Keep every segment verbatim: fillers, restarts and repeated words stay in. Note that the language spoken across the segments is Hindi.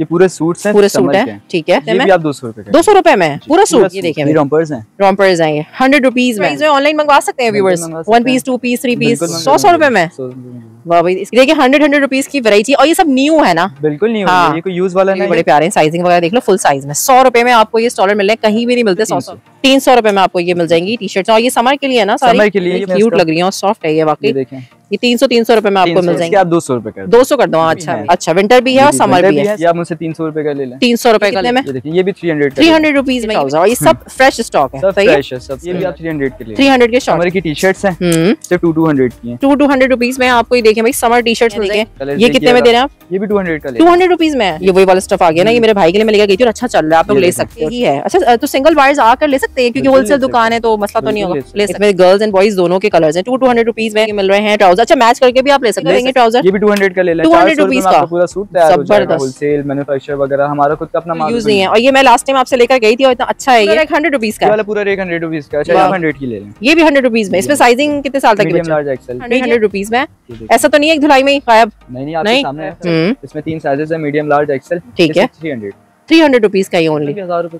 ये पूरे सूट्स हैं, पूरे सूट हैं, ठीक है। ये भी आप दो सौ रुपए दो सौ रुपए में पूरा सूट। ये देखिए रोम्पर्स हैं, रोम्पर्स हैं, हंड्रेड रुपीज में ऑनलाइन मंगवा सकते हैं viewers, one piece two piece three piece सौ सौ रुपए में। वाह भाई, इसके देखिए हंड्रेड हंड्रेड रुपीज की वैरायटी, और ये सब न्यू है ना, बिल्कुल न्यू है, ये कोई यूज वाला नहीं। बड़े प्यारे साइजिंग वगैरह देख लो, फुल साइज में सौ रुपए में आपको ये स्टॉलर मिल रहा है, कहीं भी नहीं मिलते। सौ सौ तीन सौ रुपए में आपको ये मिल जाएंगी टी शर्ट, और ये समर के लिए है ना, समर के लिए क्यूट लग रही है और सॉफ्ट है ये वाकई। ये तीन सौ तीन सौ रुपए में आपको मिल जाएंगे, आप दो सौ रुपए कर दो सौ कर दो। अच्छा अच्छा, विंटर भी है और समर भी है, आप मुझसे तीन सौ रुपए का ले लें, तीन सौ रुपए का ले लें। ये भी three hundred three hundred rupees में, और ये सब फ्रेश स्टॉक है, थ्री हंड्रेड के लिए थ्री हंड्रेड के समर की टी शर्ट्स हैं, टू टू हंड्रेड की टू टू हंड्रेड रुपीज में आपको। ये देखें भाई समर टी शर्ट, ये कितने में दे रहे हैं आप? ये भी टू हंड्रेड का, टू हंड्रेड रुपीज में। ये वही वाला स्टॉफ आ गया ना, ये मेरे भाई के लिए मैं लेकर गई थी और अच्छा चल रहा है, आप लोग ले सकते ही है। अच्छा, तो सिंगल वायर्स आकर ले सकते हैं क्योंकि होलसेल दुकान है, तो मसला तो नहीं होगा। गर्ल्स एंड बॉयज दोनों के कलर्स हैं, टू टू हंड्रेड रुपीज में मिल रहे हैं। अच्छा, मैच करके भी आप ले सकते हैं ट्राउजर, ये भी टू हंड्रेड का ले लें, टू हंड्रेड रुपीस का पूरा सूट तैयार हो जाएगा। होलसेल मैन्युफैक्चर वगैरह हमारा खुद का अपना माल यूज नहीं है, और ये मैं लास्ट टाइम आपसे लेकर गई थी और इतना अच्छा है। ये हंड्रेड रुपीस का वाला पूरा रेट हंड्रेड रुपीस का। अच्छा, आप हंड्रेड की ले लें, ये भी हंड्रेड रुपीस में। इसमें साइजिंग कितने साल तक की बच्चों, हंड्रेड रुपीस में। ऐसा तो नहीं है एक धुलाई में ही गायब, नहीं नहीं आपके सामने है, इसमें तीन साइजेस है, मीडियम लार्ज एक्सेल, ठीक है। Three hundred three hundred rupees का ही ओनली, हजार रुपए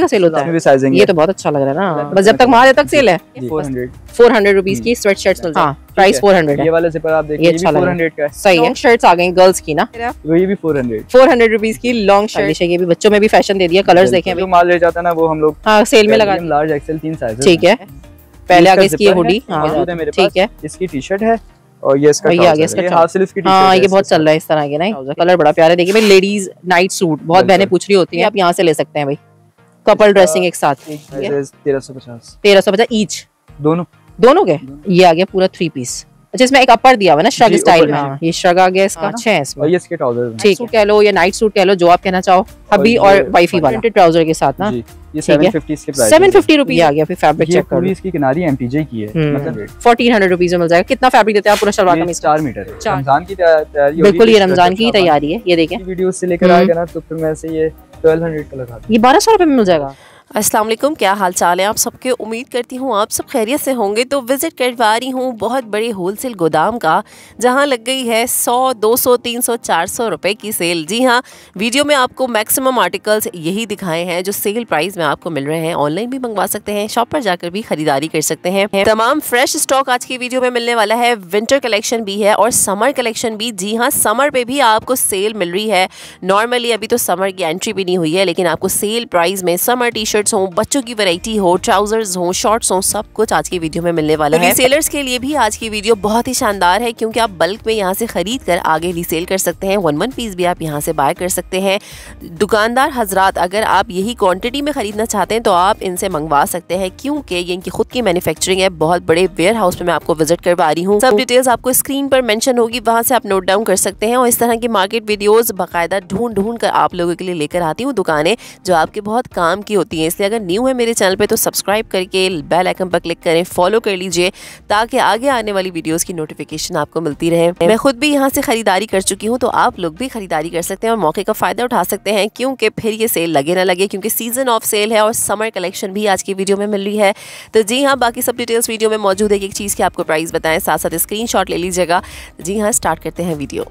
का सेल होता है। ये तो बहुत अच्छा लग रहा है ना, बस जब तक वहाँ तक सेल है। फोर हंड्रेड रुपीज की sweat shirt, price four hundred है। ये वाले जिपर आप देखिए, ये फोर हंड्रेड का सही है। शर्ट्स आ गई गर्ल्स की ना, ये भी four hundred four hundred rupees की लॉन्ग शर्ट, ये भी बच्चों में भी फैशन दे दिया। कलर्स देखें, जो माल ले जाता है ना वो हम लोग हाँ सेल में लगा, लार्ज एक्सेल तीन साइज, ठीक है। पहले आगे इसकी हुडी मेरे पास, ठीक है, इसकी टी शर्ट है, और ये इसका ये आगे इसका हाफ स्लीव की टी शर्ट। हां, ये बहुत चल रहा है इस तरह के ना, कलर बड़ा प्यारा है। देखिए भाई, लेडीज नाइट सूट बहुत बहनें पूछ रही होती हैं, आप यहां से ले सकते हैं भाई, कपल ड्रेसिंग एक साथ। तेरह सौ पचास तेरह सौ पचास ईच, दोनों दोनों के। ये आ गया पूरा थ्री पीस। अच्छा, इसमें एक अपर दिया हुआ ना श्रग स्टाइल में, ये श्रग आ गया इसका, अच्छा है इसमें। और ये इसके ट्राउजर, ठीक है, कह लो या नाइट सूट कह लो, जो आप कहना चाहो, हबी और वाइफी वाला प्रिंटेड ट्राउजर के साथ ना। ये सात सौ पचास के प्राइस, सात सौ पचास रुपए आ गया। फिर फैब्रिक चेक करो, इसकी किनारी एमटीजे की है, मतलब चौदह सौ रुपए में मिल जाएगा। कितना फैब्रिक देते हैं आप पूरा सलवार कमीज? चार मीटर है। रमजान की तैयारी, बिल्कुल ये रमजान की तैयारी है। ये देखें, वीडियो से लेकर आएगा ना तो फिर मैं से ये बारह सौ का लगा दूं, ये बारह सौ रुपए में मिल जाएगा। अस्सलाम वालेकुम, क्या हाल चाल है आप सबके? उम्मीद करती हूँ आप सब खैरियत से होंगे। तो विज़िट करवा रही हूँ बहुत बड़े होलसेल गोदाम का, जहाँ लग गई है सौ, दो सौ, तीन सौ, चार सौ रुपए की सेल। जी हाँ, वीडियो में आपको मैक्सिमम आर्टिकल्स यही दिखाए हैं जो सेल प्राइस में आपको मिल रहे हैं। ऑनलाइन भी मंगवा सकते हैं, शॉप पर जाकर भी खरीदारी कर सकते हैं। तमाम फ्रेश स्टॉक आज की वीडियो में मिलने वाला है, विंटर कलेक्शन भी है और समर कलेक्शन भी। जी हाँ, समर पर भी आपको सेल मिल रही है। नॉर्मली अभी तो समर की एंट्री भी नहीं हुई है, लेकिन आपको सेल प्राइस में समर टी शर्ट्स हों, बच्चों की वैरायटी हो, ट्राउजर्स हों, शॉर्ट्स हों, सब कुछ आज की वीडियो में मिलने वाला है। रीसेलर्स के लिए भी आज की वीडियो बहुत ही शानदार है, क्योंकि आप बल्क में यहाँ से खरीद कर आगे रीसेल कर सकते हैं। वन वन पीस भी आप यहाँ से बाय कर सकते हैं। दुकानदार हजरात, अगर आप यही क्वांटिटी में खरीदना चाहते हैं तो आप इनसे मंगवा सकते हैं, क्योंकि ये इनकी खुद की मैन्युफैक्चरिंग है। बहुत बड़े वेयर हाउस में मैं आपको विजिट करवा रही हूँ, सब डिटेल्स आपको स्क्रीन पर मेंशन होगी, वहाँ से आप नोट डाउन कर सकते हैं। और इस तरह की मार्केट वीडियोज बाकायदा ढूंढ ढूंढ कर आप लोगों के लिए लेकर आती हूँ, दुकानें जो आपके बहुत काम की होती हैं। इसलिए अगर न्यू है मेरे चैनल पे तो सब्सक्राइब करके बेल आइकन पर क्लिक करें, फॉलो कर लीजिए, ताकि आगे आने वाली वीडियोस की नोटिफिकेशन आपको मिलती रहे। मैं खुद भी यहाँ से खरीदारी कर चुकी हूँ, तो आप लोग भी खरीदारी कर सकते हैं और मौके का फायदा उठा सकते हैं, क्योंकि फिर ये सेल लगे ना लगे, क्योंकि सीजन ऑफ सेल है। और समर कलेक्शन भी आज की वीडियो में मिल रही है। तो जी हाँ, बाकी सब डिटेल्स वीडियो में मौजूद है। एक चीज़ की आपको प्राइस बताएं, साथ साथ स्क्रीन शॉट ले लीजिएगा। जी हाँ, स्टार्ट करते हैं वीडियो।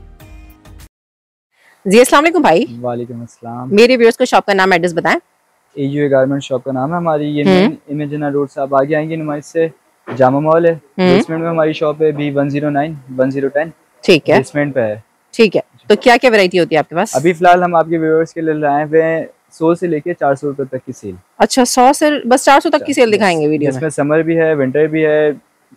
जी अस्सलाम वालेकुम भाई। वालेकुम अस्सलाम। मेरे व्यूअर्स को शॉप का नाम एड्रेस बताएं। एयू गारमेंट शॉप का नाम है हमारी, ये इमेजिना रोड से आप आगे आएंगे नुमाइश से, जामा मॉल है, बेसमेंट में हमारी शॉप है, B one zero nine one zero ten, ठीक है, बेसमेंट पे है, ठीक है। तो क्या क्या वैरायटी होती है आपके पास? अभी फिलहाल हम आपके व्यूअर्स के लिए लाए हुए सौ से लेके चार सौ रुपए तक की सेल। अच्छा, सौ से बस चार सौ तक की सेल दिखाएंगे वीडियो में। इसमें समर भी है, विंटर भी है,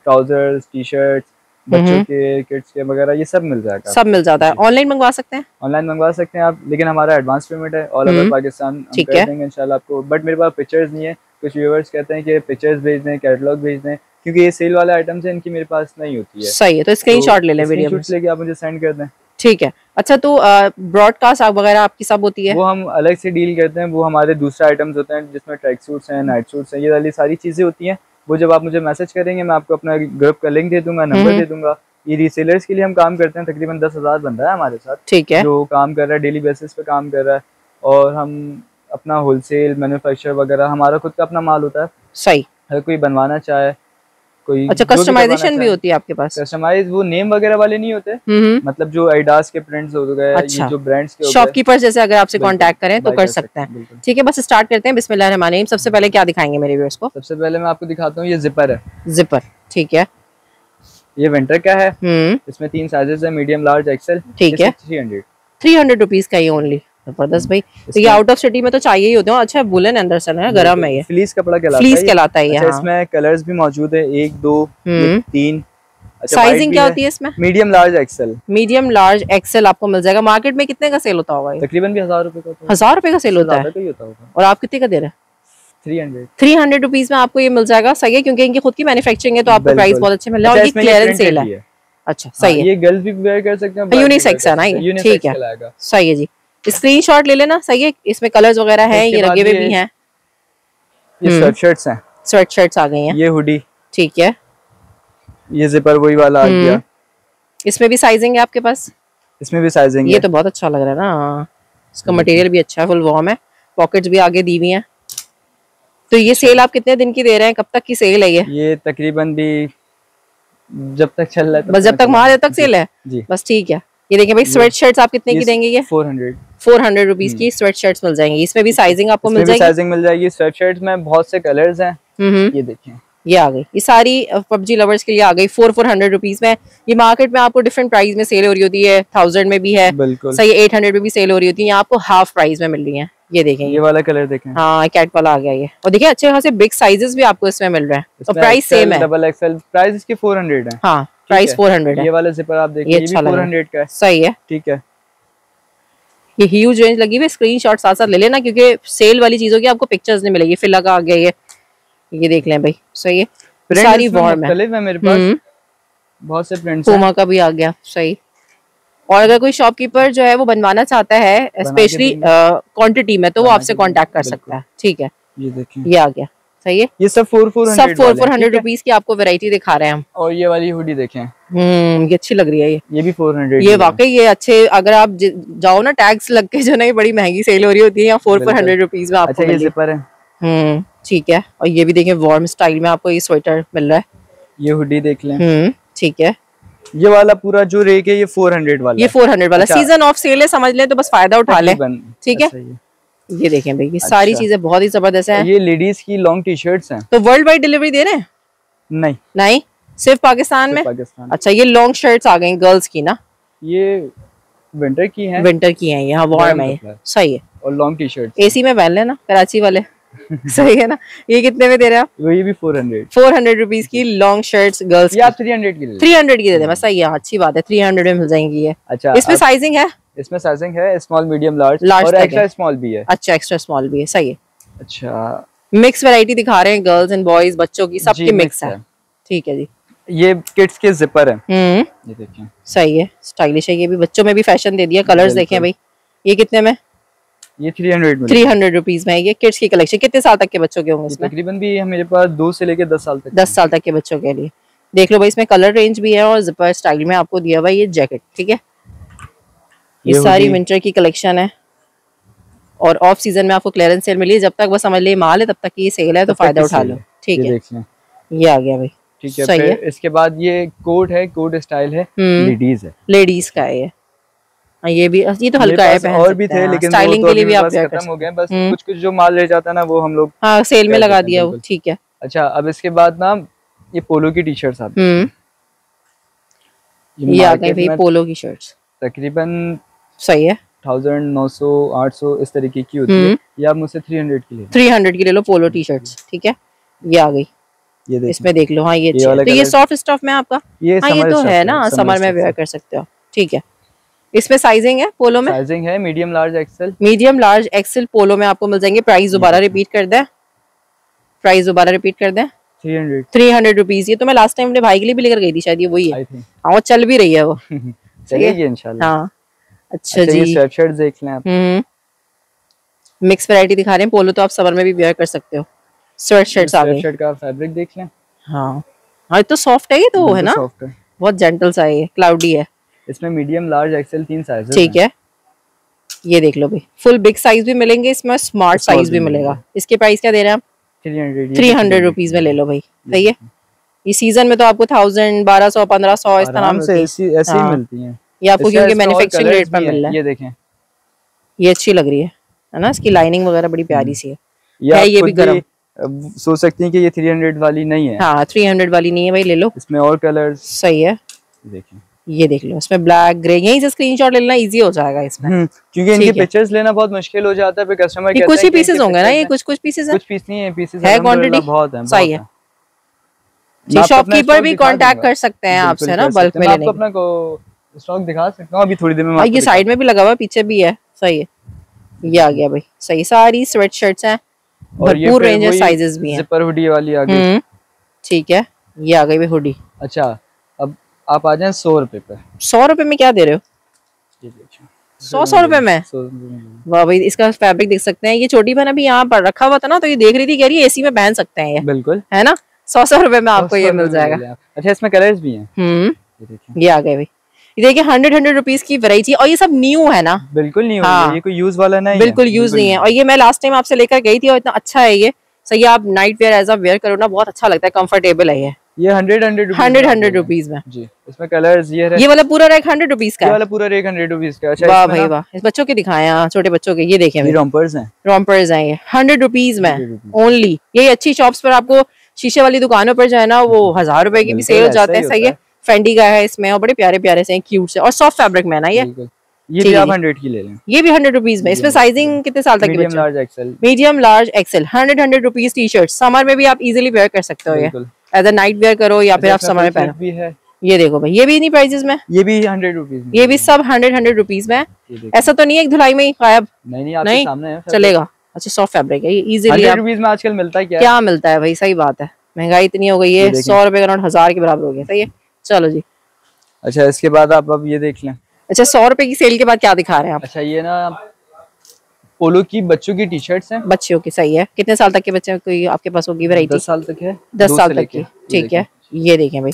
ट्राउजर्स, टी शर्ट, बच्चों के, किड्स के वगैरह, ये सब मिल जाएगा, सब मिल जाता है। ऑनलाइन मंगवा सकते हैं? ऑनलाइन मंगवा सकते हैं आप, लेकिन हमारा एडवांस पेमेंट है, ऑल ओवर पाकिस्तान हम कर देंगे इंशाल्लाह आपको। बट मेरे पास पिक्चर्स नहीं है, कुछ व्यूअर्स कहते हैं कि पिक्चर्स भेज दें, कैटलॉग भेज दें, क्योंकि ये सेल वाले आइटम्स हैं, इनकी मेरे पास नहीं होती है। सही है, तो स्क्रीनशॉट ले लें, स्क्रीनशॉट लेके आप मुझे सेंड कर दें, ठीक है। अच्छा, तो ब्रॉडकास्ट वगैरह आपकी सब होती है? वो हम अलग से डील करते हैं, वो हमारे दूसरे आइटम्स होते हैं, जिसमें ट्रैक सूट्स हैं, नाइट सूट्स हैं, ये वाली सारी चीजें होती हैं। वो जब आप मुझे मैसेज करेंगे, मैं आपको अपना ग्रुप का लिंक दे दूंगा, नंबर दे दूंगा। ये रीसेलर्स के लिए हम काम करते हैं, तकरीबन दस हजार बंदा है हमारे साथ, ठीक है, जो काम कर रहा है, डेली बेसिस पे काम कर रहा है। और हम अपना होलसेल मैन्युफैक्चर वगैरह हमारा खुद का अपना माल होता है, सही, हर कोई बनवाना चाहे, कोई। अच्छा, कस्टमाइजेशन भी होती है आपके पास? कस्टमाइज वो नेम वगैरह वाले नहीं होते, मतलब जो एडिडास के प्रिंट्स हो गए, ये जो ब्रांड्स के शॉपकीपर जैसे अगर आपसे कांटेक्ट करें तो कर सकते हैं। ठीक है, बस स्टार्ट करते हैं। बिस्मिल्लाह रहमान रहीम। सबसे पहले क्या दिखाएंगे मेरे व्यूअर्स को? सबसे पहले मैं आपको दिखाता हूँ, ये जिपर है। जिपर, ठीक है। ये विंटर का है, इसमें तीन साइजेस है, मीडियम, लार्ज, एक्सेल। ठीक है, three hundred three hundred rupees का ये ओनली। जबरदस्त भाई, तो ये आउट ऑफ सिटी में तो चाहिए ही होते हैं। अच्छा, वुलन एंडरसन है, गरम है, ये फ्लीस कपड़ा कहलाता है। फ्लीस कहलाता है। अच्छा, इसमें कलर्स भी मौजूद है, एक, दो, तीन। अच्छा, साइजिंग क्या होती है इसमें? Medium, large, XL. Medium, large, XL आपको मिल जाएगा। मार्केट में कितने का सेल होता होगा? तकरीबन भी हजार रुपए का। हजार रुपए का सेल होता है। और आप कितने का दे रहे हैं? Three hundred three hundred rupees में आपको ये मिल जाएगा। सही है, क्योंकि इनकी खुद की मैन्युफैक्चरिंग है तो आपको प्राइस बहुत अच्छे मिल रहा है। और ये क्लियरेंस सेल है। अच्छा, सही है। ये गर्ल्स भी वेयर कर सकते हैं, यूनिसेक्स है ना ये। ठीक है, सही है जी। स्क्रीनशॉट ले लेना। सही है, इसमें कलर्स वगैरह हैं, ये लगे हुए भी हैं। ये स्वेटशर्ट्स हैं, स्वेटशर्ट्स आ गई हैं। ये हुडी, ठीक है। ये जिपर वही वाला आ गया। इसमें भी साइजिंग है आपके पास? इसमें भी साइजिंग है। ये तो बहुत अच्छा लग रहा है ना, इसका मटेरियल भी अच्छा है, फुल वॉर्म है, पॉकेट्स भी आगे दी हुई हैं। तो ये सेल आप कितने दिन की दे रहे हैं? कब तक की सेल है ये? ये तकरीबन भी जब तक चल रहा है, बस जब तक महादेव तक सेल है बस। ठीक है, ये देखिए भाई, स्वेटशर्ट्स आप कितने की देंगे? ये four hundred four hundred rupees की स्वेट शर्ट्स मिल जाएंगी। इसमें भी साइजिंग आपको मिल जाएगी? साइजिंग मिल जाएगी। स्वेट शर्ट्स में बहुत से कलर्स हैं। ये देखिए, ये आ गई, ये सारी पबजी लवर्स के लिए आ गई। फोर फोर हंड्रेड रुपीज में ये मार्केट में आपको डिफरेंट प्राइस में सेल हो रही होती है। थाउजेंड में भी है, सही, एट हंड्रेड में भी सेल हो रही होती है। आपको हाफ प्राइस में मिल रही है। ये देखें, ये वाला कलर देखें। हाँ, कैट वाला आ गया ये। और देखिए, अच्छे खासे बिग साइजेस भी आपको इसमें मिल रहे हैं और प्राइस सेम है। डबल एक्सएल प्राइस इसकी फोर हंड्रेड है। हाँ, प्राइस फोर हंड्रेड है। ये वाला जिपर आप देखिए, ये भी फोर हंड्रेड का है। सही है, ठीक है। ये ह्यूज रेंज लगी हुई। स्क्रीनशॉट साथ साथ ले लेना, क्योंकि सेल वाली चीजों की आपको पिक्चर्स नहीं मिलेगी। फिलहाल आ गया ये, ये देख लें भाई। सही है, सारी वॉर्म है मेरे पास। बहुत से प्रिंट्स, पुमा का भी आ गया। सही। और अगर कोई शॉपकीपर जो है वो बनवाना चाहता है स्पेशली क्वांटिटी में, तो वो आपसे कांटेक्ट कर सकता है। ठीक है, ये देखिए, ये आ गया। सही है, ये सब फोर फोर सब फोर फोर हंड्रेड रुपीज की आपको वैरायटी दिखा रहे हैं हम। और ये वाली हुडी देखें, हम्म, ये अच्छी लग रही है। ये ये भी फोर हंड्रेड। ये वाकई ये अच्छे, अगर आप जाओ ना, टैक्स लग के जो ना, ये बड़ी महंगी सेल हो रही होती है यहाँ, फोर फोर हंड्रेड रुपीज में आपको। अच्छा, ये जिपर है। हम्म, ठीक है। और ये भी देखें, वार्म स्टाइल में आपको ये स्वेटर मिल रहा है। ये हुडी देख लें। हम्म, ठीक है। ये वाला पूरा जो रेक है, ये फोर हंड्रेड वाला, ये फोर हंड्रेड वाला। सीजन ऑफ सेल है, समझ लें, तो बस फायदा उठा लें। ठीक है, ये देखें भाई, ये अच्छा। सारी चीजें बहुत ही जबरदस्त हैं। ये लेडीज की लॉन्ग टी शर्ट्स हैं। तो वर्ल्ड वाइड डिलीवरी दे रहे हैं? नहीं नहीं, सिर्फ पाकिस्तान में। पाकिस्तान। अच्छा, ये लॉन्ग शर्ट्स आ गई गर्ल्स की ना, ये विंटर की हैं। विंटर की हैं, यहाँ वार्म है। सही है। और लॉन्ग टी शर्ट एसी में पहन लेना, कराची वाले। सही है ना। ये कितने में दे रहे हैं आप? ये भी four hundred four hundred rupees की long shirts girls. Three hundred की थ्री हंड्रेड की दे देना। सही है, अच्छी बात है, थ्री हंड्रेड में मिल जाएंगी ये। अच्छा, इसमें साइजिंग है? इसमें साइजिंग है, स्मॉल, मीडियम, लार्ज, और एक्स्ट्रा स्मॉल भी है। अच्छा, एक्स्ट्रा स्मॉल भी है। सही है। अच्छा, मिक्स वैरायटी दिखा रहे हैं, गर्ल्स एंड बॉयज, बच्चों की, सबकी मिक्स है। ठीक है जी। ये किड्स के जिपर है, ये देखिए। सही है, स्टाइलिश है ये भी, बच्चों में भी फैशन दे दिया। कलर्स देखें भाई। ये कितने में? ये three hundred three hundred rupees में है। ये किड्स की कलेक्शन। कितने साल तक के बच्चों के होंगे इसमें? तकरीबन भी मेरे पास दो से लेकर दस साल तक दस साल तक के बच्चों के लिए। देख लो भाई, इसमें कलर रेंज भी है और जिपर स्टाइल में आपको दिया हुआ ये जैकेट। ठीक है, ये सारी विंटर की कलेक्शन है और ऑफ सीजन में आपको क्लियरेंस सेल मिली है। जब तक वो समझ ले माल है, तब तक ये सेल है, तो फायदा उठा लो। ठीक है, ये आ गया भाई। ठीक है, सही है। इसके बाद ये कोट है, कोट स्टाइल है, लेडीज है, लेडीज का है। ये भी, ये तो हल्का है, और भी थे लेकिन स्टाइलिंग के लिए भी आप खत्म हो गए। बस कुछ कुछ जो माल रह जाता है ना, वो हम लोग सेल में लगा दिया वो। ठीक है। अच्छा, अब इसके बाद ना, ये पोलो की टी शर्ट आती है। ये आ गई भाई पोलो की शर्ट, तकरीबन सही है, थाउजेंड नौ सौ आठ सौ इस तरीके की होती है। ये आप मुझसे थ्री हंड्रेड की ले थ्री हंड्रेड की ले लो पोलो टी शर्ट्स। ठीक है, ये आ गई, ये इसमें देख लो। हाँ, ये ये, तो ये सॉफ्ट स्टफ में आपका। ये हाँ, ये तो है ना, समर में वेयर कर सकते हो। ठीक है, इसमें साइजिंग है पोलो में? साइजिंग है, medium, large, XL. Medium, large, XL polo में आपको मिल जाएंगे। प्राइस दोबारा रिपीट कर दें, प्राइस दोबारा रिपीट कर दें। Three hundred three hundred rupees. ये तो मैं लास्ट टाइम अपने भाई के लिए भी लेकर गई थी, शायद ये वही है। हाँ, चल भी रही है वो, चलेगी इंशाल्लाह। हाँ, अच्छा जी। ये स्वेटशर्ट देख लें आप। हम्म, मिक्स वैरायटी दिखा रहे हैं। पोलो तो आप समर में भी वेयर कर सकते हो। स्वेटशर्ट्स आ गए। स्वेटशर्ट का फैब्रिक देख लें। हाँ हाँ, तो सॉफ्ट है ये, तो है ना, बहुत जेंटल सा है, क्लाउडी है। इसमें मीडियम, लार्ज, एक्सेल तीन साइज। ठीक है, ये देख लो भाई, फुल बिग साइज भी मिलेंगे इसमें, स्मार्ट साइज भी मिलेगा। इसके प्राइस क्या दे रहे हैं आप? Three hundred three hundred rupees में ले लो भाई। सही है। इस सीजन में तो आपको थाउजेंड बारह सौ पंद्रह सौ इस तरह से ऐसी ही मिलती है। ये आपको क्योंकि मैन्युफैक्चरिंग रेट पर मिल रहा है। ये देखें, ये अच्छी लग रही है है ना, इसकी लाइनिंग वगैरह बड़ी प्यारी सी है। ये, ये भी गरम सोच सकती हैं कि ये तीन सौ वाली नहीं है। हाँ, तीन सौ वाली नहीं है भाई, ले लो। इसमें और कलर सही है, देखें ये देख लो, इसमें ब्लैक ग्रे। यहीं से स्क्रीनशॉट लेना इजी हो जाएगा इसमें, क्योंकि इनकी पिक्चर्स लेना बहुत मुश्किल हो जाता है फिर कस्टमर कहता है। कुछ ही पीसेस होंगे ना, ये कुछ कुछ पीसेस है, कुछ पीस नहीं है, पीसेस है क्वांटिटी बहुत है। सही है जी, शॉपकीपर भी कांटेक्ट कर सकते हैं आपसे ना बल्क में लेने। अपना स्टॉक दिखा सकता हूं अभी थोड़ी देर में। ये साइड में भी लगा हुआ है, पीछे भी है। सही है, ये आ गया भाई। सही, सारी स्वेट शर्ट्स हैं और भरपूर रेंज है, साइजेस भी हैं। जिपर हुडी वाली आ गई, ठीक है, ये आ गई भाई हुडी। अच्छा, अब आप आ जाएं सौ रुपए पे। सौ रुपए में क्या दे रहे हो? ये देखिए, सौ सौ रुपए में। वाह भाई, इसका फैब्रिक देख सकते हैं। ये छोटी बहन अभी यहाँ पर रखा हुआ था ना, तो ये देख रही थी, कह रही है एसी में पहन सकते हैं ये, बिल्कुल है ना। सौ सौ रुपए में आपको ये मिल जाएगा। अच्छा, इसमें कलर्स भी हैं, ये आ गए भाई। देखिए, हंड्रेड हंड्रेड रुपीज की वैरायटी, और ये सब न्यू है ना, बिल्कुल न्यू। हाँ, है ये कोई यूज वाला नहीं, बिल्कुल यूज नहीं है। और ये मैं लास्ट टाइम आपसे लेकर गई थी और इतना अच्छा है ये। सही, आप night wear as a wear करो ना, बहुत अच्छा लगता है, कंफर्टेबल है ये। ये hundred hundred hundred hundred rupees में जी। इसमें कलर्स ये है, ये वाला पूरा रैक हंड्रेड रुपीज का, ये वाला पूरा रैक हंड्रेड रुपीज का। अच्छा, वाह भाई वाह, इस बच्चों के दिखाया, छोटे बच्चों के। ये देखें, रोम्पर्स हैं, रोम्पर्स हैं ये हंड्रेड रुपीज में ओनली। यही अच्छी शॉप्स पर, आपको शीशे वाली दुकानों पर जो है ना, वो हजार रुपए की भी सेल हो जाते हैं। सही है, फैंडी का है इसमें, और बड़े प्यारे प्यारे से हैं, क्यूट से, और सॉफ्ट फैब्रिक में ना ये। ये भी आप हंड्रेड की ले लें, ये भी हंड्रेड रुपीज में। इसमें साइजिंग कितने साल तक? Medium large XL, medium large XL. Hundred hundred rupees T shirt, summer में भी आप इजिली वेयर कर सकते हो ये, एज अ नाइट वेयर करो या फिर आप समर में पहनो। ये देखो भाई, ये भी इन्हीं प्राइजेस में, ये भी हंड्रेड रुपीज, ये भी सब हंड्रेड हंड्रेड रुपीज में। ऐसा तो नहीं है धुलाई में ही गायब, नहीं चलेगा। अच्छा, सॉफ्ट फैब्रिक है ये, इजिली रुपीज में। आजकल मिलता है क्या मिलता है भाई, सही बात है, महंगाई इतनी हो गई है, सौ रुपए का नोट हजार के बराबर हो गया। सही है, चलो जी। अच्छा, इसके बाद आप अब ये देख लें। अच्छा, सौ रुपए की सेल के बाद क्या दिखा रहे हैं आप? अच्छा, ये ना पोलो की बच्चों की टी शर्ट्स हैं, बच्चों की। सही है, कितने साल तक के बच्चे कोई आपके पास होगी वैरायटी? दस साल तक है, दस साल तक की, ठीक है। ये देखें भाई,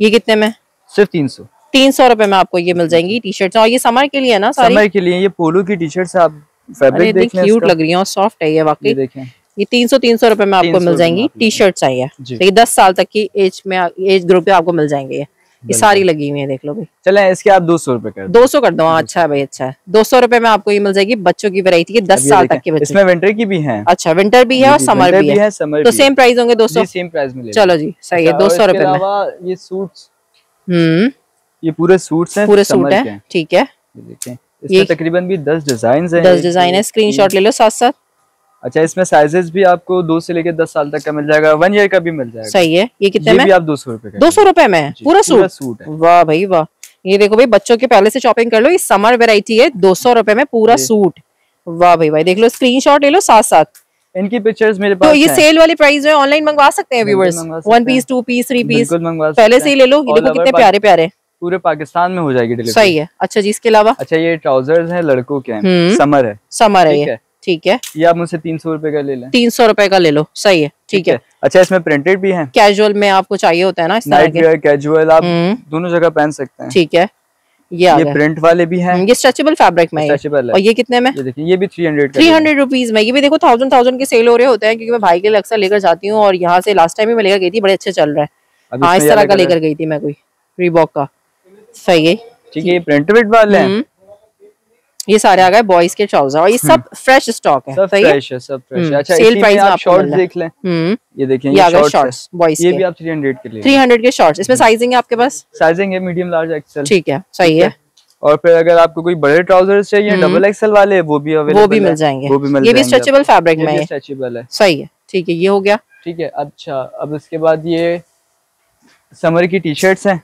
ये कितने में? सिर्फ तीन सौ तीन सौ रुपए में आपको ये मिल जाएंगी टी शर्ट। और ये समर के लिए ना, समर के लिए ये पोलो की टी शर्ट आप फैब्रिक देख लें, क्यूट लग रही है और सॉफ्ट है ये वाकई। देखें, ये तीन सौ तीन सौ रुपए में आपको मिल जाएंगी टी शर्ट। आई है, दस साल तक की एज में, एज ग्रुप में आपको मिल जाएंगे ये, ये सारी लगी हुई है, देख लो भाई। चले, इसके आप दो सौ रूपये कर दो सौ कर दो। अच्छा है भाई, अच्छा है, दो सौ रूपये में आपको ये मिल जाएगी बच्चों की वैरायटी की, दस साल तक के बच्चे। इसमें विंटर की भी है। अच्छा, विंटर भी है और समर भी है, तो सेम प्राइस होंगे, दो सौ सेम प्राइस में। चलो जी, सही है, दो सौ रूपये। ये सूट, हम्म ये पूरे सूट है, पूरे सूट है, ठीक है। ये तकरीबन भी दस डिजाइन है, दस डिजाइन है, स्क्रीन शॉट ले लो साथ साथ। अच्छा, इसमें साइजेस भी आपको दो से लेकर दस साल तक का मिल जाएगा, वन ईयर का भी मिल जाएगा। सही है, ये कितने में? ये भी आप दो सौ रूपये दो सौ रूपये में पूरा सूट सूट है। वाह भाई वाह, ये देखो भाई, बच्चों के पहले से शॉपिंग कर लो, ये समर वैरायटी है, दो सौ रूपये में पूरा सूट। वाह भाई भाई, देख लो, स्क्रीनशॉट ले लो साथ साथ। इनकी पिक्चर्स मेरे पास। तो ये सेल वाली प्राइस है, ऑनलाइन मंगवा सकते हैं viewers, one piece two piece three piece पहले से ही ले लो। ये देखो कितने प्यारे प्यारे, पूरे पाकिस्तान में हो जाएगी डिलीवरी। सही है। अच्छा जी, इसके अलावा अच्छा ये ट्राउजर्स है लड़कों के, समर है, समर है, ठीक है। ये आप मुझसे तीन सौ रूपये का ले लें, तीन सौ रूपये का ले लो। सही है, ठीक है। अच्छा, इसमें प्रिंटेड भी है, कैजुअल में आपको चाहिए होता है ना, नाइट वेयर कैजुअल आप दोनों जगह पहन सकते हैं, ठीक है। ये ये प्रिंट वाले भी हैं, ये स्ट्रेचेबल फैब्रिक में स्ट्रेचेबल है। और ये कितने में? ये देखिए, ये भी three hundred three hundred rupees में। ये भी देखो, थाउजेंड थाउजेंड के सेल हो रहे होते हैं, क्योंकि मैं भाई के लिए अक्सर लेकर जाती हूँ, और यहाँ से लास्ट टाइम भी मैं लेकर गई थी, बड़े अच्छे चल रहे हैं। हाँ, इस तरह का लेकर गई थी मैं, कोई रीबॉक का। सही है, ठीक है, ये प्रिंटेड वाले हैं। ये सारे आ गए बॉयज के ट्राउजर, और ये सब फ्रेश स्टॉक है, सही है, सब फ्रेश है। अच्छा, सेल प्राइस में आप शॉर्ट्स देख लें। ये देखें, ये आ गए शॉर्ट्स बॉयज, ये भी आप तीन सौ के लिए, तीन सौ के शॉर्ट्स। इसमें साइजिंग है आपके पास? साइजिंग है मीडियम लार्ज एक्सेल, ठीक है। सही है, और फिर अगर आपको कोई बड़े ट्राउजर्स चाहिए, डबल एक्सेल वाले, वो भी अवेलेबल, वो भी मिल जाएंगे, वो भी मिल जाएंगे। ये भी स्ट्रेचेबल फैब्रिक में है, स्ट्रेचेबल है, सही है, ठीक है। ये हो गया, ठीक है। अच्छा, अब इसके बाद ये समर की टी शर्ट्स हैं,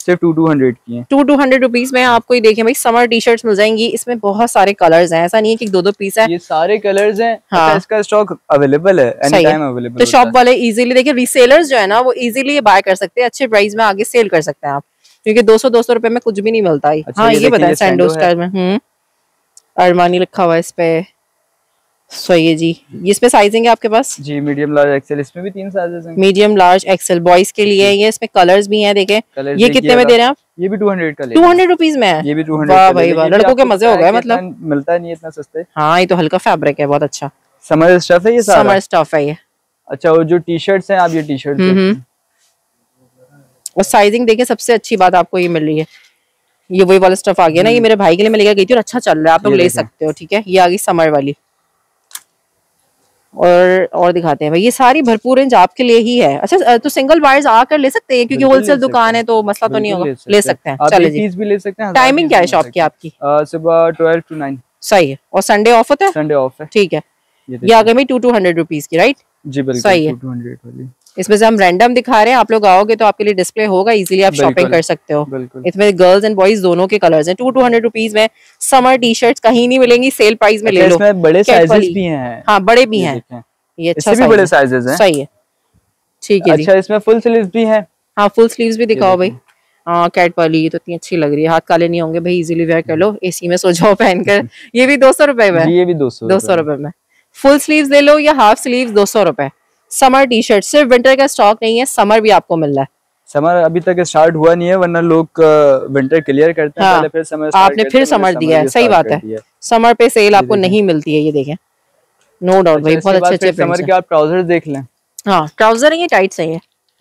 सिर्फ टू टू हंड्रेड की हैं, टू टू हंड्रेड रुपीज में आपको ये देखें भाई, समर टी शर्ट्स मिल जाएंगी। इसमें बहुत सारे कलर्स हैं, ऐसा नहीं है कि दो दो पीस है, ये सारे कलर्स हैं। हाँ, इसका स्टॉक अवेलेबल है, एनी टाइम अवेलेबल, तो शॉप वाले इजीली, देखिए रीसेलर्स जो है ना, वो इजीली बाय कर सकते हैं, अच्छे प्राइस में आगे सेल कर सकते हैं आप, क्योंकि दो सौ दो सौ रुपए में कुछ भी नहीं मिलता है। हाँ, ये बताए सैंडो स्टाइल में अरमानी लिखा हुआ है इस पे। सही है जी, इसमें साइजिंग है आपके पास? जी, मीडियम लार्ज एक्सेल, इसमें भी तीन साइजेस हैं, मीडियम लार्ज एक्सेल बॉयज के लिए। ये इसमें कलर्स भी हैं, देखें। ये कितने में दे रहे हैं आप? ये भी टू हंड्रेड का ले, टू हंड्रेड रुपीस में है, ये भी टू हंड्रेड। वाह भाई वाह, लड़कों के मजे हो गए, मतलब मिलता नहीं है इतना सस्ते। हाँ, ये तो हल्का फैब्रिक है, बहुत अच्छा समर स्टफ है, ये समर स्टफ है ये। अच्छा, और जो टी शर्ट है, आप ये टी शर्ट और साइजिंग देखिए सबसे अच्छी बात आपको ये मिल रही है, ये वही वाला स्टफ आ गया ना, ये मेरे भाई के लिए मैं लेकर गई थी और अच्छा चल रहा है, आप लोग ले सकते हो। ठीक है, ये आ गई समर वाली, और और दिखाते हैं भाई, ये सारी भरपूर रेंज आपके लिए ही है। अच्छा, तो सिंगल बायर्स आकर ले सकते हैं क्योंकि होलसेल दुकान है तो मसला तो नहीं होगा, ले सकते हैं। चलिए जी, भी ले सकते हैं। टाइमिंग क्या है शॉप की आपकी? सुबह ट्वेल्व टू नाइन। सही है, और संडे ऑफ होता है? संडे ऑफ है। ठीक है, ये आ गई टू टू हंड्रेड रुपीज की, राइट? जी बिल्कुल, सही है। इसमें से हम रैंडम दिखा रहे हैं, आप लोग आओगे तो आपके लिए डिस्प्ले होगा, इजीली आप शॉपिंग कर सकते हो। इसमें गर्ल्स एंड बॉयज दोनों के कलर्स हैं। टू टू हंड्रेड रुपीज में समर टी शर्ट कहीं नहीं मिलेंगी, सेल प्राइस में ले लो। इसमें बड़े साइजेस भी हैं। हाँ, बड़े भी हैं, ये अच्छा भी बड़े साइजेस हैं। सही है, ठीक है। अच्छा, इसमें फुल स्लीव्स भी हैं। हाँ, फुल स्लीव्स भी दिखाओ भाई। हाँ, कैट वाली ये तो इतनी अच्छी लग रही है, हाथ काले नहीं होंगे भाई, इजीली वेयर कर लो, एसी में सो जाओ पहनकर। ये भी दो सौ रुपए में, ये भी दो सौ दो सौ रुपए में। फुल स्लीव्स ले लो या हाफ स्लीव्स, दो सौ रुपए। समर टी शर्ट, सिर्फ विंटर का स्टॉक नहीं है, समर भी आपको मिल रहा है। समर अभी तक स्टार्ट हुआ नहीं है, वरना लोग विंटर क्लियर करते हैं। हाँ, पहले फिर समर आपने फिर समर दिया है, सही बात है। समर पे सेल आपको नहीं मिलती है, ये देखें, नो डाउट भाई, बहुत अच्छे अच्छे समर के। आप ट्राउजर देख लें। हाँ, ट्राउजर है, टाइट सही है।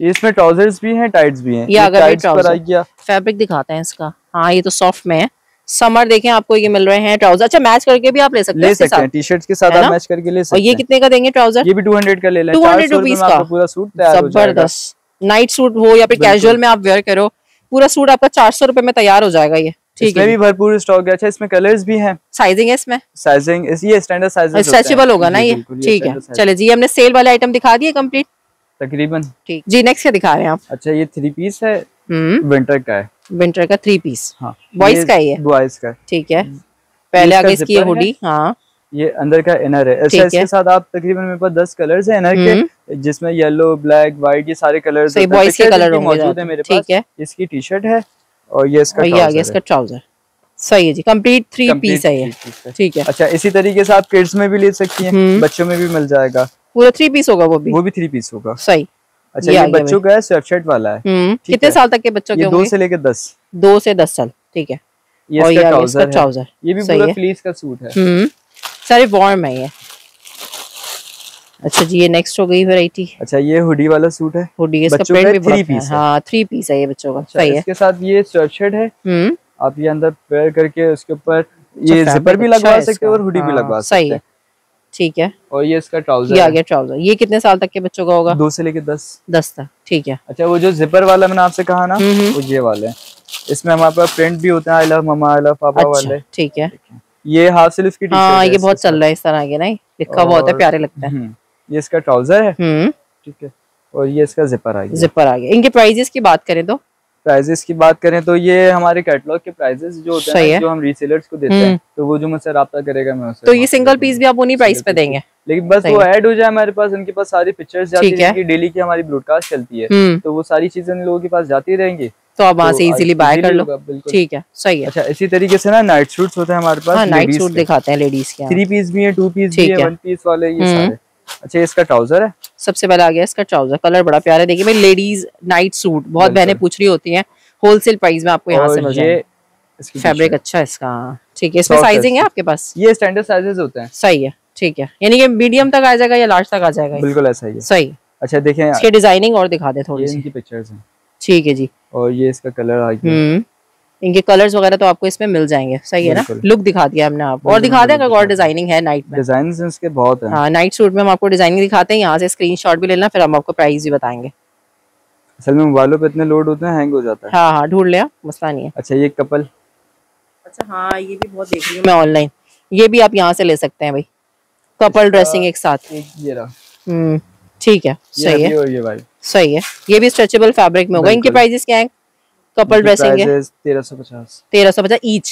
इसमें ट्राउजर्स भी हैं, टाइट्स भी हैं। ये अगर ट्राउजर फैब्रिक दिखाते हैं इसका, हाँ ये तो सॉफ्ट में है। समर देखें आपको ये मिल रहे हैं ट्राउजर। अच्छा, मैच करके भी आप ले सकते हैं, ले सकते हैं टी शर्ट के साथ आप मैच करके ले सकते हैं। और ये कितने का देंगे ट्राउजर? ये भी टू हंड्रेड का ले लें, टू हंड्रेड रुपीस का पूरा सूट तैयार हो जाएगा। जबरदस्त, नाइट सूट हो या फिर कैजुअल में आप वेयर करो, पूरा सूट आपका चार सौ रुपए में तैयार हो जाएगा। ये ठीक है, इसमें भी भरपूर स्टॉक है। अच्छा, इसमें कलर्स भी हैं, साइजिंग है इसमें, साइजिंग ये स्टैंडर्ड साइज, स्ट्रेचेबल होगा ना ये, ठीक है। चलिए जी, हमने सेल वाले आइटम दिखा दिए कंप्लीट तकरीबन। ठीक जी, नेक्स्ट क्या दिखा रहे हैं आप? अच्छा, ये थ्री पीस है, विंटर का है, विंटर का थ्री पीस। हाँ, बॉयज का ही है, बॉयज का, ठीक है। पहले आगे इसकी ये हुडी, हाँ ये अंदर का इनर है। अच्छा, इसके साथ आप तकरीबन मेरे पास दस कलर्स हैं इनर के, जिसमें येलो, ब्लैक, व्हाइट, ये सारे कलर्स बॉयज के कलर मौजूद है मेरे पास। ठीक है, इसकी टी शर्ट है और ये इसका आगे इसका ट्राउजर, सही है जी, कंप्लीट थ्री पीस है ये, ठीक है। अच्छा, इसी तरीके से आप किड्स में भी ले सकती है, बच्चों में भी मिल जाएगा, पूरा थ्री पीस होगा, वो भी वो भी थ्री पीस होगा। सही। अच्छा, ये, ये बच्चों का है, स्वेटशर्ट वाला है। कितने साल तक के बच्चों के होंगे? दो से लेकर दस, दो से दस साल, ठीक है। ये और इसका ट्राउजर है, ट्राउजर ये भी पूरा फ्लीस का सूट है, सारे वॉर्म है ये। अच्छा जी, ये नेक्स्ट हो गई वैरायटी। अच्छा, ये हुडी वाला सूट है, हुडी इसका प्रिंट भी थ्री पीस है। हां, थ्री पीस है ये बच्चों का, सही है। इसके साथ ये स्वेटशर्ट है, आप ये अंदर पेयर करके उसके ऊपर ये जिपर भी लगवा सकते हो और हुडी भी लगवा सकते हैं, ठीक है। और ये इसका ट्राउजर, ये आ गया ट्राउजर। ये कितने साल तक के बच्चों का होगा? दो से लेके दस दस तक, ठीक है। अच्छा, वो जो जिपर वाला मैंने आपसे कहा ना, वो ये वाले हैं, इसमें हमारे पास प्रिंट भी होते हैं, I love mama, I love papa वाले, ठीक है। ये हाफ स्लीव की टी शर्ट है। हाँ, ये बहुत चल रहा है इस तरह के ना, लिखा हुआ होता है, प्यारे लगता है। ये इसका ट्राउजर है, ठीक है। और ये इसका जिपर आ गया, जिपर आ गया। इनके प्राइजेस की बात करें तो प्राइजेस की बात करें तो ये हमारे कैटलॉग के प्राइजेस जो होते हैं, जो हम रीसेलर्स को देते हैं, तो वो जो मुझसे राब्ता करेगा मैं उसे। तो ये सिंगल पीस भी आप उन्हीं प्राइस पे देंगे, लेकिन बस वो ऐड हो जाए हमारे पास, उनके पास सारी पिक्चर्स जाती है, क्योंकि डेली की हमारी ब्रॉडकास्ट चलती है, तो वो सारी चीजें इन लोगों के पास जाती रहेंगी, तो आप वहाँ से इजीली बाय कर लो, ठीक है, सही है। अच्छा, इसी तरीके से ना नाइट सूट्स होते हैं हमारे पास, नाइट सूट दिखाते हैं लेडीज के, थ्री पीस भी है, टू पीस भी है, वन पीस वाले, ये सारे। अच्छा, इसका ट्राउजर है, सबसे पहले आ गया इसका ट्राउजर, कलर बड़ा प्यारा है। देखिए भाई, लेडीज नाइट सूट बहुत बहनें पूछ रही होती हैं, होलसेल प्राइस में आपको यहाँ से मिल जाएगा। फैब्रिक अच्छा है इसका, ठीक है। इसमें साइजिंग है आपके पास? ये स्टैंडर्ड साइजेस होते हैं, सही है, ठीक है। यानी कि मीडियम तक आ जाएगा या लार्ज तक आ जाएगा? बिल्कुल ऐसा ही है, सही। अच्छा, देखें इसके डिजाइनिंग और दिखा दे थोड़ी सी, पिक्चर्स हैं, ठीक है जी। और ये इसका कलर आ गया, इनके कलर्स वगैरह तो आपको इसमें मिल जाएंगे, सही है ना। लुक दिखा दिया हमने आपको, और दिखा दें और डिजाइनिंग है नाइट में, डिजाइन्स इसके बहुत हैं। हाँ, नाइट सूट में हम आपको डिजाइनिंग दिखाते हैं, यहाँ से स्क्रीनशॉट भी लेना, फिर हम आपको प्राइस भी बताएंगे। असल में मोबाइलों पे इतने लोड होते हैं, हैंग हो जाता है। हाँ हाँ, ढूंढ लिया, मसला नहीं है। अच्छा, ये कपल, अच्छा हाँ, ये भी बहुत देख रही हूँ मैं ऑनलाइन, ये भी आप यहाँ से ले सकते हैं भाई, कपल ड्रेसिंग एक साथ, ठीक है, सही है, सही है। ये भी स्ट्रेचेबल फैब्रिक में होगा। इनके प्राइसेस क्या है? कपल ड्रेसिंग है तेरह सौ पचास तेरह सौ पचास ईच,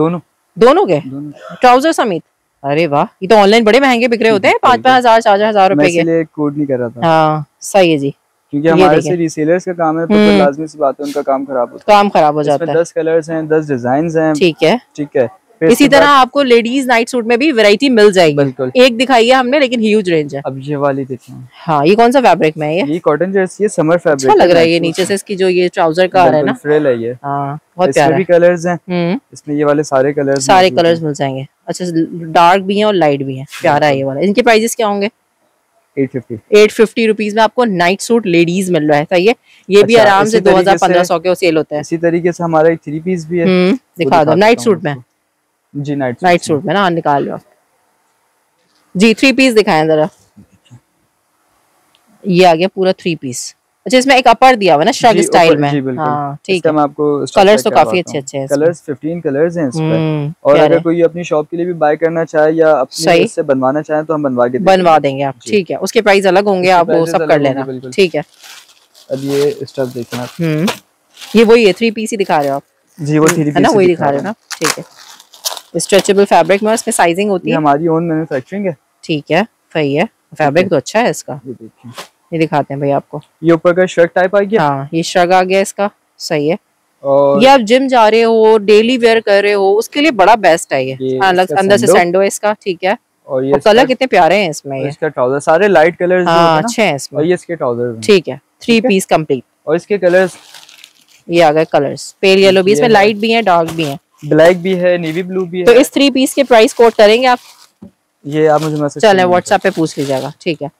दोनों दोनों के ट्राउजर समेत। अरे वाह, ये तो ऑनलाइन बड़े महंगे बिक रहे होते हैं, पाँच पाँच हजार चार चार हजार रुपए के। मैं कोड नहीं कर रहा था। हाँ, सही है जी, क्योंकि हमारे से रीसेलर्स का काम है, तो लाजमी सी बात है उनका काम खराब होता है, काम खराब हो जाता है। दस कलर्स हैं, दस डिजाइन हैं, ठीक है, ठीक है। इसी तरह आपको लेडीज नाइट सूट में भी वैरायटी मिल जाएगी, एक दिखाई है हमने, लेकिन ह्यूज रेंज है। अब ये वाली देखिए, हाँ, ये कौन सा फैब्रिक में है? ये ये कॉटन जर्सी है, समर फैब्रिक अच्छा लग रहा है। ये नीचे से इसकी जो ये ट्राउजर का है ना, फ्रिल है ये, हाँ, बहुत प्यारा है। इसमें भी कलर्स हैं, इसमें ये वाले सारे कलर्स सारे कलर्स मिल जाएंगे। अच्छा, डार्क भी है और लाइट भी है, प्यारा है ये वाला। इनके प्राइसेस क्या होंगे? एट फिफ्टी रुपीस में आपको नाइट सूट लेडीज मिल रहा है। ये ये भी आराम से दो हजार पंद्रह सौ के सेल होता है। इसी तरीके से हमारा एक थ्री पीस भी है, दिखा दो नाइट सूट में जी, नाइट नाइट सूट में ना निकाल लो जी। थ्री पीस दिखाएं जरा, ये आ गया पूरा थ्री पीस। अच्छा इसमें एक अपर दिया हुआ ना श्रग स्टाइल में, ठीक है। हम आपको कलर्स तो काफी अच्छे अच्छे हैं, कलर्स फिफ्टीन कलर्स हैं इसमें। और अगर कोई अपनी शॉप के लिए भी बाय करना चाहे या अपने इससे बनवाना चाहे तो हम बनवा के बनवा देंगे आप, ठीक है। उसके प्राइस अलग होंगे, आप वो सब कर लेना, ठीक है। अब ये स्टफ देखना, ये वही है थ्री पीस ही दिखा रहे हो आप जी, वो थ्री पीस वही दिखा रहे हो ना, ठीक है। स्ट्रेचेबल फैब्रिक में इसमें साइजिंग होती है, हमारी ओन मैन्युफैक्चरिंग है, ठीक है। सही है, फैब्रिक तो अच्छा है इसका। ये दिखाते हैं भाई आपको, ये ऊपर का शर्ट टाइप आ गया, हाँ ये शर्ट आ गया इसका, सही है। और ये आप जिम जा रहे हो, डेली वेयर कर रहे हो, उसके लिए बड़ा बेस्ट है ये, ये हाँ, अंदर से सैंडो है इसका, ठीक है। और ये कलर कितने प्यारे हैं इसमें, ये इसका ट्राउजर सारे लाइट कलर्स हैं, अच्छे हैं इसमें। और ये इसके ट्राउजर, ठीक है, थ्री पीस कम्प्लीट। और इसके कलर्स ये आ गए, कलर्स पेल येलो भी इसमें, लाइट भी है डार्क भी है, ब्लैक भी है, नेवी ब्लू भी है। तो इस थ्री पीस के प्राइस कोट करेंगे आप, ये आप मुझे चले व्हाट्सएप पे पूछ लीजिएगा, ठीक है।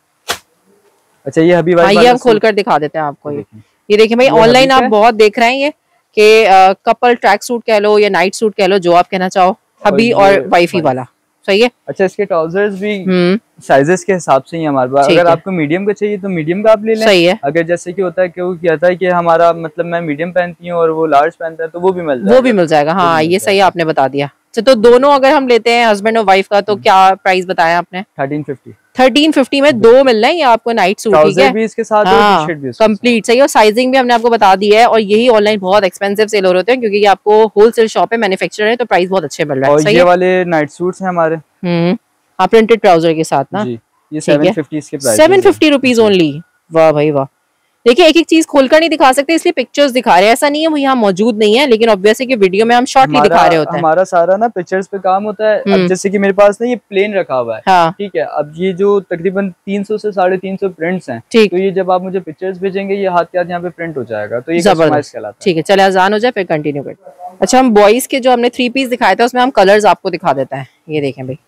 अच्छा ये अभी भाई, ये हम खोल कर दिखा देते हैं आपको। ये ये देखिए भाई, ऑनलाइन आप बहुत देख रहे हैं ये कि कपल ट्रैक सूट कह लो या नाइट सूट कह लो, जो आप कहना चाहो, हबी और वाइफी वाला, सही है। अच्छा इसके ट्राउजर्स भी साइजेस के हिसाब से ही हमारे पास, अगर आपको मीडियम का चाहिए तो मीडियम का आप ले लें, सही है। अगर जैसे कि होता है कि वो कहता है कि हमारा मतलब मैं मीडियम पहनती हूँ और वो लार्ज पहनता है, तो वो भी मिल जाएगा, वो भी मिल जाएगा, हाँ ये सही आपने बता दिया। तो दोनों अगर हम लेते हैं हस्बैंड और वाइफ का, तो क्या प्राइस बताया आपने? Thirteen fifty. थर्टीन फिफ्टी में दो मिल रहे हैं आपको नाइट सूट, ठीक है, भी इसके साथ हाँ, भी कंप्लीट, सही है। और साइजिंग भी हमने आपको बता दी है। और यही ऑनलाइन बहुत एक्सपेंसिव सेल हो रहे होते हैं, क्योंकि ये आपको होलसेल शॉप है, मैन्युफैक्चरर है, तो प्राइस बहुत अच्छे मिल रहा है। और ये वाले नाइट सूट्स हैं हमारे, हम्म, आप प्रिंटेड ट्राउजर के साथ ना, ये सेवन फिफ्टी रुपीज ओनली। वाह भाई वाह, देखिए एक एक चीज खोलकर नहीं दिखा सकते, इसलिए पिक्चर्स दिखा रहे हैं, ऐसा नहीं है वो यहाँ मौजूद नहीं है, लेकिन ऑब्वियसली कि वीडियो में हम शॉर्टली दिखा रहे होते हैं। हमारा सारा ना पिक्चर्स पे काम होता है। अब जैसे कि मेरे पास ना ये प्लेन रखा हुआ है, हाँ। ठीक है, अब ये जो तकरीबन तीन सौ से साढ़े तीन सौ प्रिंट्स हैं, तो ये जब आप मुझे पिक्चर्स भेजेंगे ये हाथ के हाथ यहाँ पे प्रिंट हो जाएगा, तो ये जबरदस्त कहलाता है, ठीक है। चले अजान हो जाए फिर कंटिन्यू कर। अच्छा हम बॉयज के जो हमने थ्री पीस दिखाया था उसमें हम कलर्स आपको दिखा देते हैं। ये देखें भाई,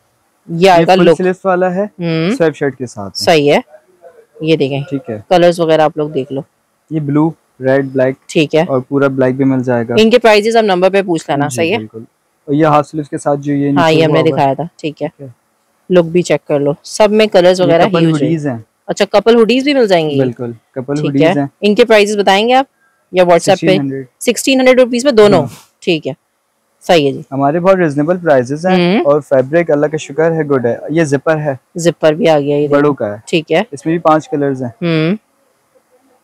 ये आएगा लुक स्लीव्स वाला है स्वेट शर्ट के साथ, सही है। ये देखें, ठीक है, कलर्स वगैरह आप लोग देख लो, ये ब्लू रेड ब्लैक, ठीक है, और पूरा ब्लैक भी मिल जाएगा। इनके प्राइजेस आप नंबर पे पूछ लेना, सही है। और ये हाफ स्लीव्स के साथ जो ये, हाँ ये हमने दिखाया था, ठीक है, लुक भी चेक कर लो, सब में कलर्स वगैरह ह्यूज हैं। अच्छा कपल हुडीज भी मिल जाएंगी, बिल्कुल कपल हुडीज हैं। इनके प्राइजेस बताएंगे आप या व्हाट्सएप पे? सिक्सटीन हंड्रेड रुपीज में दोनों, ठीक है, सही है जी। हमारे बहुत रिजनेबल प्राइजेस हैं और फैब्रिक अल्लाह का शुक्र है गुड है। ये जिपर है, जिपर भी आ गया, ये बड़ों का है, ठीक है, इसमें भी पांच कलर्स हैं।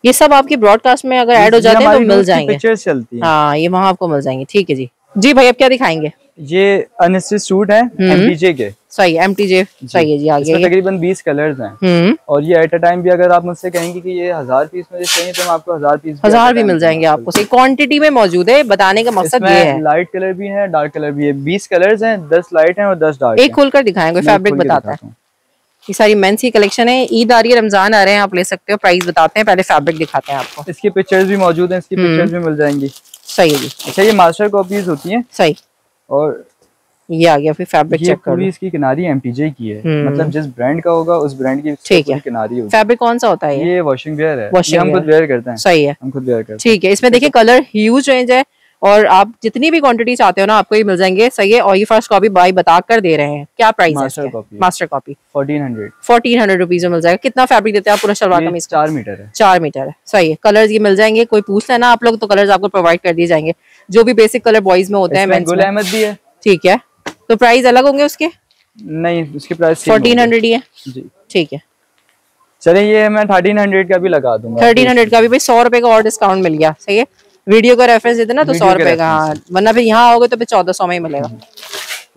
ये सब आपके ब्रॉडकास्ट में अगर ऐड हो जाते हैं तो मिल जाएंगे, पिक्चर्स चलती हैं, हाँ ये वहाँ आपको मिल जाएंगे, ठीक है जी। जी भाई अब क्या दिखाएंगे? ये अनस्टिच सूट है एमटीजे के, सही है, एमटीजे, सही है जी। आगे इसमें तकरीबन बीस कलर्स हैं और ये एट अ टाइम भी अगर आप मुझसे कहेंगे कि ये हजार पीस में चाहिए तो हम आपको हजार पीस हजार भी मिल जाएंगे आपको, सही क्वांटिटी में मौजूद है, बताने का मकसद ये है। लाइट कलर भी है डार्क कलर भी है, बीस कलर्स हैं, दस लाइट हैं और दस डार्क। एक खोलकर दिखाएंगे, फैब्रिक बताता है। ये सारी मेंस की कलेक्शन है, ईद आ रही है, रमजान आ रहे हैं, आप ले सकते हो। प्राइस बताते हैं, पहले फैब्रिक दिखाते हैं आपको। इसकी पिक्चर्स भी मौजूद है, इसकी पिक्चर्स भी मिल जाएंगी, सही है जी। अच्छा ये मास्टर कॉपीज होती है, सही। और ये आ गया फिर फैब्रिक चेक करो, इसकी किनारी एमटीजे की है, मतलब जिस ब्रांड का होगा उस ब्रांड की, ठीक है, किनारी होगी। फैब्रिक कौन सा होता है? ये वॉशिंग वेयर है, ये हम खुद वेयर करते हैं, सही है, हम खुद वेयर करते हैं, ठीक है। इसमें देखिए कलर ह्यूज रेंज है और आप जितनी भी क्वांटिटी चाहते हो ना आपको ये मिल जाएंगे, सही है। और ये फर्स्ट कॉपी बाय बता कर दे रहे हैं, क्या प्राइस है? Master copy, master copy fourteen hundred fourteen hundred rupees में मिल जाएगा। कितना फैब्रिक देते हैं आप? पूरा सलवार कमीज चार मीटर है, चार मीटर है, सही है। कलर्स ये मिल जाएंगे, कोई पूछ लेना आप लोग तो कलर्स आपको प्रोवाइड कर दिए जाएंगे, जो भी बेसिक कलर बॉयज में होते हैं, मेंस में भी है, ठीक है। तो प्राइस अलग होंगे उसके? नहीं, उसके प्राइस फोर्टीन हंड्रेड ही है जी, ठीक है। चलिए ये मैं थर्टीन हंड्रेड का भी लगा दूंगा, थर्टीन हंड्रेड का भी भाई सौ रुपए का और डिस्काउंट मिल गया, सही है। वीडियो का रेफरेंस देते ना तो सौ रुपए का, वरना फिर यहाँ आओगे तो फिर चौदह सौ में ही मिलेगा।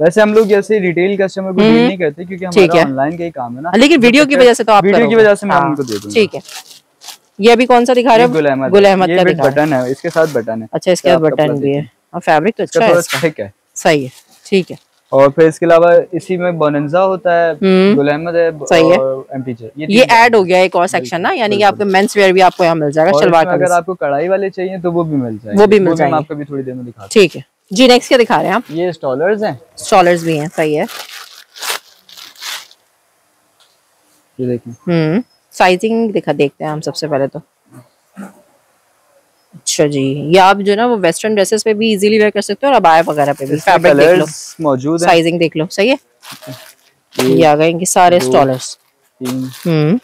वैसे हम लोग जैसे रिटेल कस्टमर को डील नहीं करते क्योंकि हमारा ऑनलाइन का ही काम है ना, लेकिन वीडियो की वजह से तो आप वीडियो की वजह से मैं उनको दे दूंगा, ठीक है। ये अभी कौन सा दिखा रहे हो? गुल अहमद, गुल अहमद का दिखा, बटन है इसके साथ, बटन है, अच्छा इसके साथ बटन भी है और फैब्रिक तो अच्छा है, ठीक है, सही है, ठीक है। और फिर इसके अलावा इसी में बोनेंजा होता है, गुल अहमद है, सही है, एमटीजे। ये ऐड हो गया एक और सेक्शन ना, यानी कि आपको मेंस वेयर भी आपको यहाँ मिल जाएगा, सलवार का। अगर आपको कढ़ाई वाले चाहिए तो वो भी मिल जाएगा, वो भी मिल जाएगा, आपको भी थोड़ी देर में दिखा, ठीक है जी। नेक्स्ट क्या दिखा रहे हैं आप? ये स्टॉलर्स हैं, स्टॉलर्स भी हैं, सही है। ये देखें। हम्म साइजिंग दिखा देखते हैं हम सबसे पहले तो। अच्छा जी, ये आप जो ना वो वेस्टर्न ड्रेसेस पे भी इजीली वेयर कर सकते हो और अबाया वगैरह पे भी। फैब्रिक देख लो, मौजूद है, साइजिंग देख लो, सही है। ये आ गए इनके सारे स्टॉलर्स। हम्म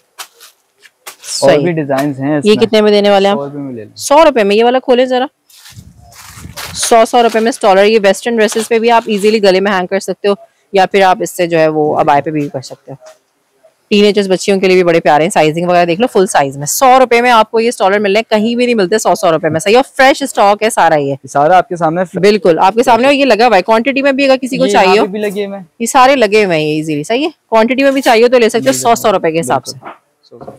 और भी डिजाइन्स हैं इसमें। ये कितने में देने वाले हैं आप? सौ रुपए में। ये वाला खोले जरा, सौ सौ रुपए में स्टॉलर। ये वेस्टर्न ड्रेसेस पे भी आप इजीली गले में हैंग कर सकते हो या फिर आप इससे जो है वो अबाय पे भी कर सकते हो। टीनेजर्स बच्चियों के लिए भी बड़े प्यारे हैं। साइजिंग वगैरह देख लो, फुल साइज में सौ रुपए में आपको ये स्टॉलर मिल रहे हैं, कहीं भी नहीं मिलते सौ सौ रुपए में, सही। और फ्रेश स्टॉक है सारा, ये सारा आपके सामने, बिल्कुल आपके सामने। और ये लगा हुआ है क्वांटिटी में भी, अगर किसी को चाहिए हो, ये सारे लगे हुए हैं इजीली, सही है। क्वांटिटी में भी चाहिए तो ले सकते हो सौ सौ रुपए के हिसाब से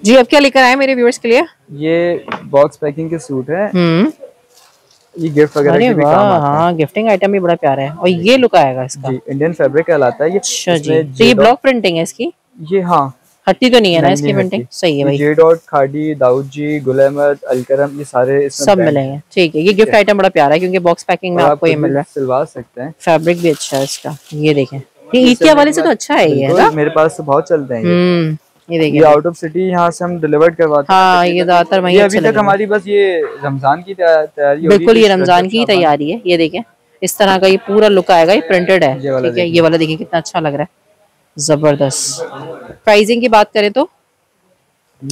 जी। अब क्या लेकर आए मेरे व्यूअर्स के लिए? ये बॉक्स पैकिंग के सूट है, ये गिफ्ट वगैरह के भी काम आता है। हाँ, गिफ्टिंग आइटम भी बड़ा प्यारा है। और ये लुक आएगा इसका, इंडियन फैब्रिक कहलाता है ये। अच्छा जी, तो ये ब्लॉक प्रिंटिंग है इसकी ये। हाँ, हट्टी तो नहीं है ना इसकी प्रिंटिंग, सही है भाई। जे डॉट, खादी, दाऊद जी, गुल अहमद, अलकरम, ये सारे इसमें सब मिलेंगे, ठीक है। ये गिफ्ट आइटम बड़ा प्यारा है क्योंकि बॉक्स पैकिंग में आपको ये मिल रहा है। सिलवा सकते हैं, फैब्रिक भी अच्छा है इसका। ये देखें, ये ईद के हवाले से तो अच्छा है, ये मेरे पास तो बहुत चलते हैं। ये देखिए, आउट ऑफ सिटी यहाँ से हम डिलीवर्ड करवाते हैं। हाँ, ये ज्यादातर वहीं। अभी तक हमारी बस ये रमजान की तैयारी होगी, बिल्कुल ये रमजान की तैयारी है। ये देखें, इस तरह का ये पूरा लुक आएगा। ये प्रिंटेड है, ठीक है। ये वाला देखिए कितना अच्छा लग रहा है, जबरदस्त। प्राइसिंग की बात करें तो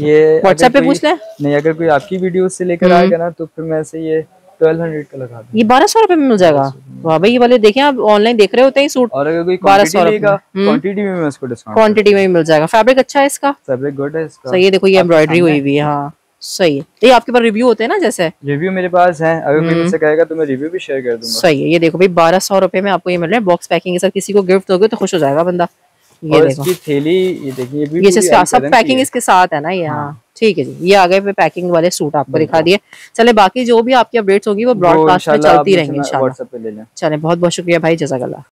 ये व्हाट्सएप पे पूछ लें। नहीं, अगर कोई आपकी वीडियो से लेकर आएगा ना तो फिर मैं से ये ट्वेल्व हंड्रेड का लगा दूं। ये बारह सौ रुपए में मिल जाएगा। वाह भाई, ये वाले देखें आप ऑनलाइन देख रहे होते हैं सूट। और अगर कोई क्वांटिटी में मैं इसको डिस्काउंट क्वांटिटी में भी मिल जाएगा। फैब्रिक अच्छा है इसका, फैब्रिक गुड है इसका, सही है। देखो ये एम्ब्रॉयडरी हुई हुई है, हाँ सही है। तो ये आपके पास रिव्यू होते हैं ना, जैसे रिव्यू मेरे पास है, अगर कोई मुझसे कहेगा तो मैं रिव्यू भी शेयर कर दूंगा, सही है। ये देखो भाई, बारह सौ रुपए में आपको ये मिल रहा है बॉक्स पैकिंग के साथ। किसी को गिफ्ट दोगे तो खुश हो जाएगा बंदा। ये देखो थैली, ये देखिए, ये सब पैकिंग इसके साथ है ना ये, हाँ ठीक है जी। ये आ गए पैकिंग वाले सूट आपको दिखा दिए। चले, बाकी जो भी आपकी अपडेट्स होगी वो ब्रॉडकास्ट में चलती रहेंगी इंशाल्लाह। चले, बहुत बहुत शुक्रिया भाई, जज़ाकल्लाह।